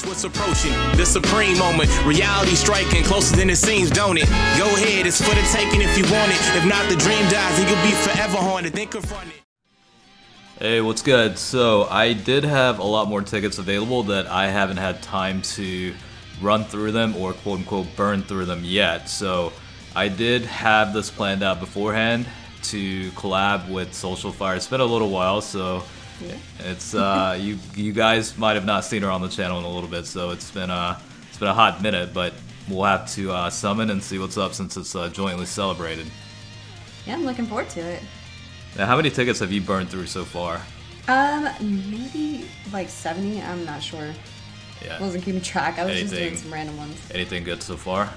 Watch what's approaching, the supreme moment. Reality striking, closer than it seems, don't it? Go ahead, it's for the taking if you want it. If not, the dream dies and you'll be forever haunted. Then confront it. Hey, what's good? So, I did have a lot more tickets available that I haven't had time to run through them or quote-unquote burn through them yet. So, I did have this planned out beforehand to collab with Social Fire. It's been a little while, so... Yeah. It's you guys might have not seen her on the channel in a little bit, so it's been a hot minute, but we'll have to summon and see what's up since it's jointly celebrated. Yeah, I'm looking forward to it. Now, how many tickets have you burned through so far? Maybe like 70. I'm not sure. Yeah. I wasn't keeping track. I was just doing some random ones. Anything good so far?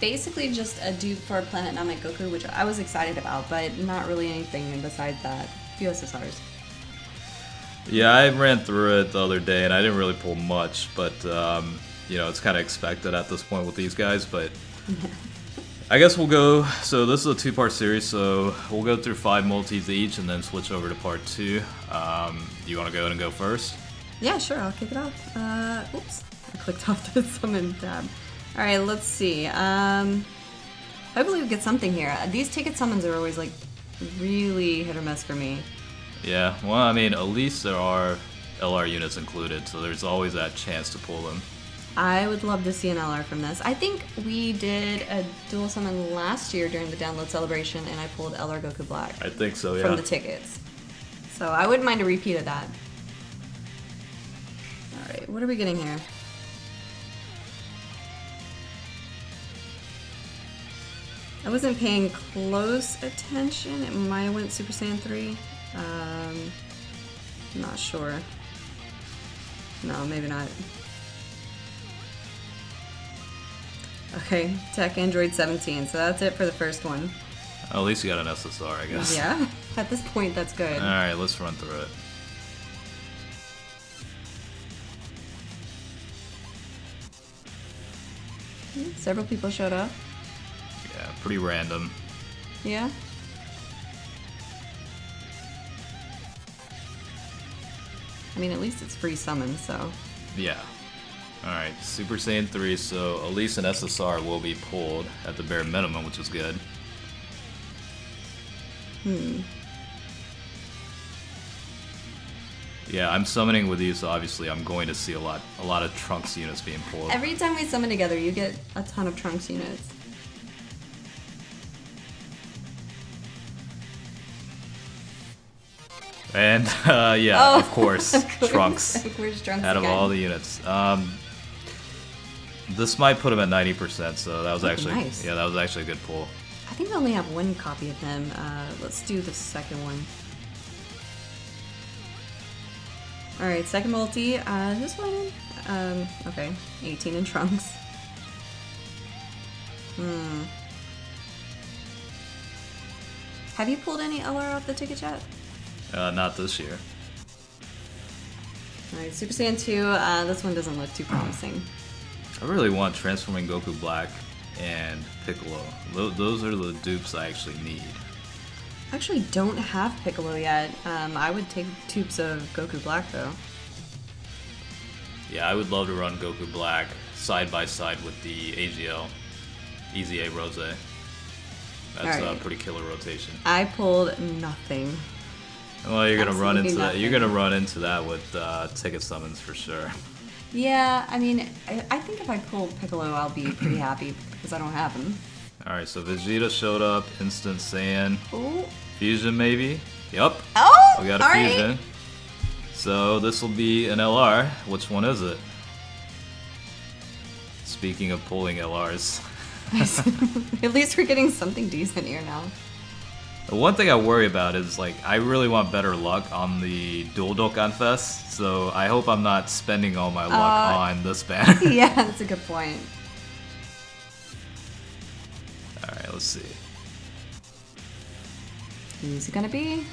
Basically just a dupe for Planet Namek Goku, which I was excited about, but not really anything besides that. A few SSRs. Yeah, I ran through it the other day, and I didn't really pull much, but, you know, it's kind of expected at this point with these guys, but yeah. I guess we'll go, so this is a two-part series, so we'll go through 5 multis each and then switch over to part 2. Do you want to go ahead and go first? Yeah, sure, I'll kick it off. Oops, I clicked off the summon tab. Alright, let's see. Hopefully we get something here. These ticket summons are always, like, really hit or miss for me. Yeah, well, I mean, at least there are LR units included, so there's always that chance to pull them. I would love to see an LR from this. I think we did a dual summon last year during the download celebration, and I pulled LR Goku Black. I think so, yeah. From the tickets. So I wouldn't mind a repeat of that. Alright, what are we getting here? I wasn't paying close attention. It might have went Super Saiyan 3. I'm not sure. No, maybe not. Okay, Tech Android 17. So that's it for the first one. At least you got an SSR, I guess. Yeah, at this point, that's good. All right, let's run through it. Several people showed up. Yeah, pretty random. Yeah. I mean, at least it's free summon, so... Yeah. Alright, Super Saiyan 3, so at least an SSR will be pulled at the bare minimum, which is good. Hmm. Yeah, I'm summoning with you, so obviously I'm going to see a lot of Trunks units being pulled. Every time we summon together, you get a ton of Trunks units. And, yeah, oh, of course, Trunks. Out of all the units. This might put him at 90%, so that was actually a good pull. I think I only have one copy of him. Let's do the second one. Alright, second multi. This one, okay, 18 in Trunks. Hmm. Have you pulled any LR off the ticket yet? Not this year. Alright, Super Saiyan 2, this one doesn't look too promising. I really want Transforming Goku Black and Piccolo. Those are the dupes I actually need. I actually don't have Piccolo yet. I would take dupes of Goku Black, though. Yeah, I would love to run Goku Black side by side with the AGL, Easy A Rose. That's a pretty killer rotation. I pulled nothing. Well, you're gonna run into that. You're gonna run into that with ticket summons for sure. Yeah, I mean, I think if I pull Piccolo, I'll be pretty happy because I don't have him. All right, so Vegeta showed up, Instant Saiyan, ooh. Fusion maybe. Yep. Oh, we got a Fusion. Right. So this will be an LR. Which one is it? Speaking of pulling LRs, at least we're getting something decent here now. The one thing I worry about is, like, I really want better luck on the Duo Dokkan Fest, so I hope I'm not spending all my luck on this banner. Yeah, that's a good point. Alright, let's see. Who's it gonna be?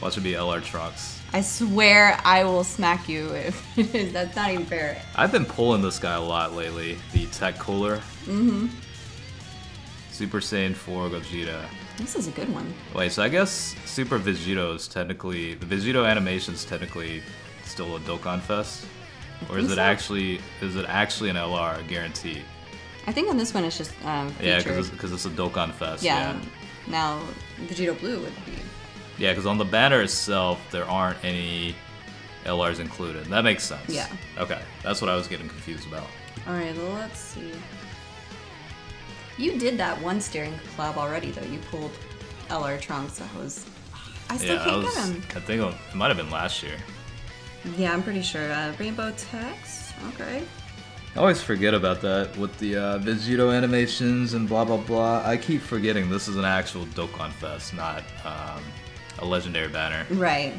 Well, it should be LR Trunks. I swear I will smack you if it is. That's not even fair. I've been pulling this guy a lot lately, the Tech Cooler. Mm-hmm. Super Saiyan 4 Gogeta. This is a good one. Wait, so I guess Super Vegito is technically... The Vegito animation is technically still a Dokkan Fest? Or is it actually an LR guarantee? I think on this one it's just featured. Yeah, because it's a Dokkan Fest. Yeah. Now Vegito Blue would be. Yeah, because on the banner itself there aren't any LRs included. That makes sense. Yeah. Okay, that's what I was getting confused about. All right, well, let's see. You did that one steering collab already, though. You pulled LR Trunks. I still can't get him. I think it might have been last year. Yeah, I'm pretty sure. Rainbow Tech. Okay. I always forget about that with the Vegito animations and blah blah blah. I keep forgetting this is an actual Dokkan Fest, not a legendary banner. Right.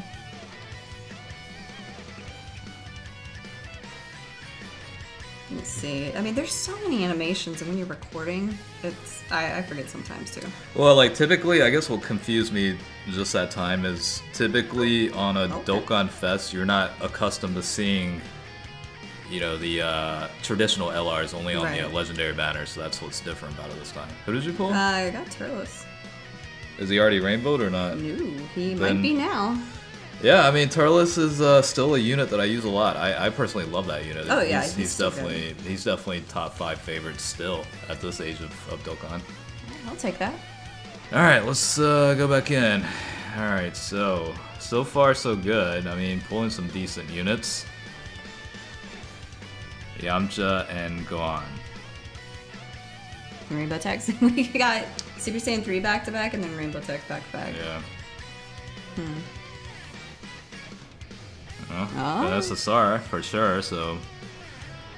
Let's see. I mean, there's so many animations, and when you're recording, it's I forget sometimes too. Well, like typically, I guess what confused me just that time is typically on a Dokkan Fest, you're not accustomed to seeing, you know, the traditional LRs only on the legendary banner, so that's what's different about it this time. Who did you pull? I got Turles. Is he already rainbowed or not? No, he might be now. Yeah, I mean, Turles is still a unit that I use a lot. I personally love that unit. Oh yeah, he's definitely top 5 favorites still at this age of Dokkan. I'll take that. All right, let's go back in. All right, so far so good. I mean, pulling some decent units. Yamcha and Gohan. Rainbow Techs. We got Super Saiyan 3 back to back, and then Rainbow Tech back to back. Yeah. Hmm. Well, SSR for sure. So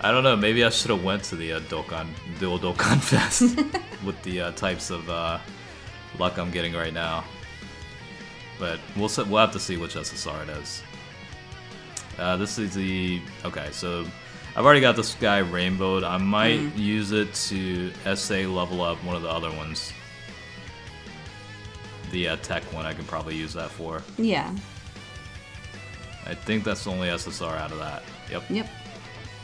I don't know. Maybe I should have went to the Duo Dokkan Fest with the types of luck I'm getting right now. But we'll have to see which SSR it is. This is the So I've already got this guy rainbowed. I might use it to level up one of the other ones. The tech one I can probably use that for. Yeah. I think that's the only SSR out of that. Yep. Yep.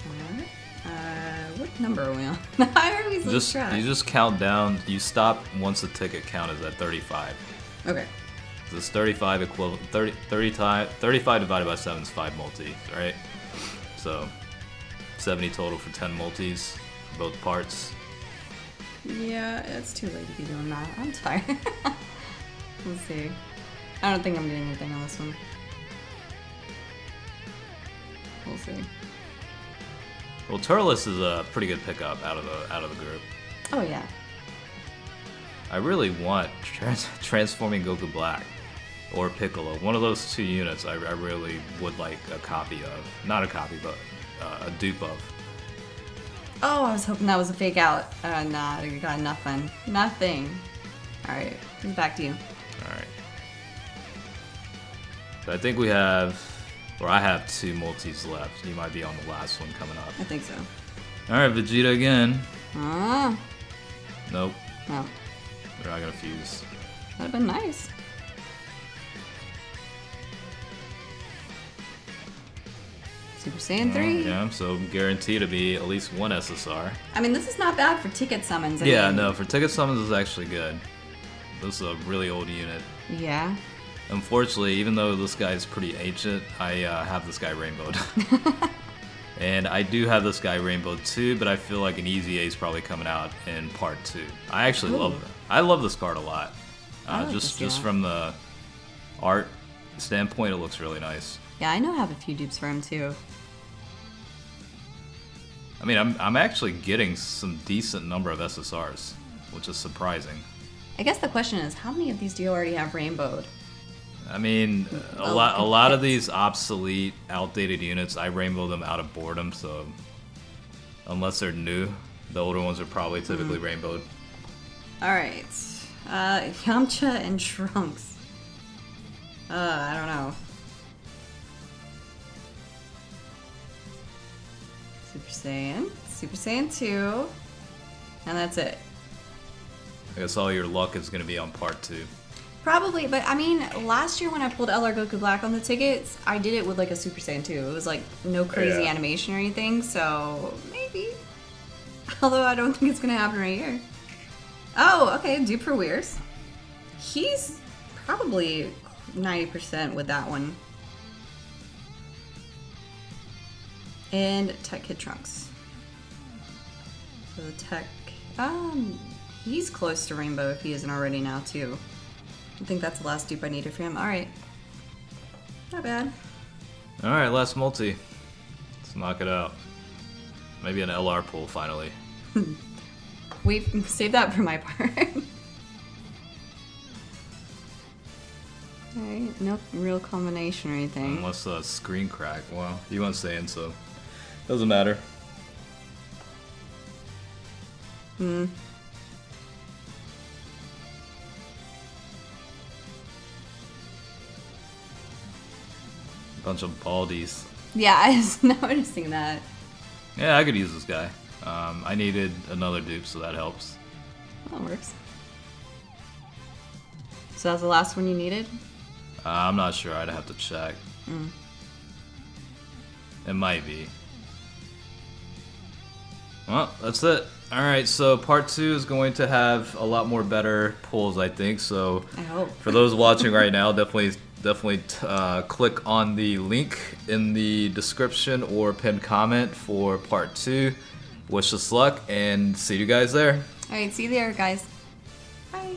Alright. What number are we on? How are we supposed to try? You just count down. You stop once the ticket count is at 35. Okay. So it's 35 equivalent. 35 divided by 7 is 5 multis, right? So 70 total for 10 multis, both parts. Yeah, it's too late to be doing that. I'm tired. Let's see. I don't think I'm getting anything on this one. We'll see. Well, Turles is a pretty good pickup out of the group. Oh yeah. I really want Transforming Goku Black or Piccolo. One of those two units I really would like a copy of. Not a copy, but a dupe of. Oh, I was hoping that was a fake out. Nah, I got nothing. Nothing. Alright, back to you. Alright. So I think we have... Or I have 2 multis left. You might be on the last one coming up. I think so. Alright, Vegeta again. Nope. No. They're not gonna fuse. That'd have been nice. Super Saiyan 3. Yeah, so guaranteed to be at least one SSR. I mean, this is not bad for ticket summons. I mean, no, for ticket summons is actually good. This is a really old unit. Yeah. Unfortunately, even though this guy is pretty ancient, I have this guy rainbowed. And I do have this guy rainbowed too, but I feel like an easy ace probably coming out in part 2. I actually love this card a lot. Like just from the art standpoint, it looks really nice. Yeah, I know I have a few dupes for him too. I mean, I'm actually getting some decent number of SSRs, which is surprising. I guess the question is, how many of these do you already have rainbowed? I mean, a lot of these obsolete, outdated units, I rainbow them out of boredom, so unless they're new, the older ones are probably typically rainbowed. Alright, Yamcha and Trunks. I don't know. Super Saiyan, Super Saiyan 2, and that's it. I guess all your luck is going to be on part 2. Probably, but I mean, last year when I pulled LR Goku Black on the tickets, I did it with like a Super Saiyan 2. It was like no crazy animation or anything, so maybe. Although I don't think it's gonna happen right here. Oh, okay, dupe for Weirs. He's probably 90% with that one. and Tech Kid Trunks. So the Tech, he's close to Rainbow if he isn't already now too. I think that's the last dupe I needed for him. Alright. Not bad. Alright, last multi. Let's knock it out. Maybe an LR pull finally. Wait, save that for my part. Alright, no real combination or anything. Unless the screen crack. Wow, you weren't saying so. Doesn't matter. Hmm. Bunch of baldies. Yeah, I was noticing that. Yeah, I could use this guy. I needed another dupe, so that helps. That works. So that's the last one you needed? I'm not sure. I'd have to check. Mm. It might be. Well, that's it. Alright, so part 2 is going to have a lot more better pulls, I think. So I hope. For those watching right now, definitely click on the link in the description or pinned comment for part 2. Wish us luck and see you guys there. Alright, see you there, guys. Bye.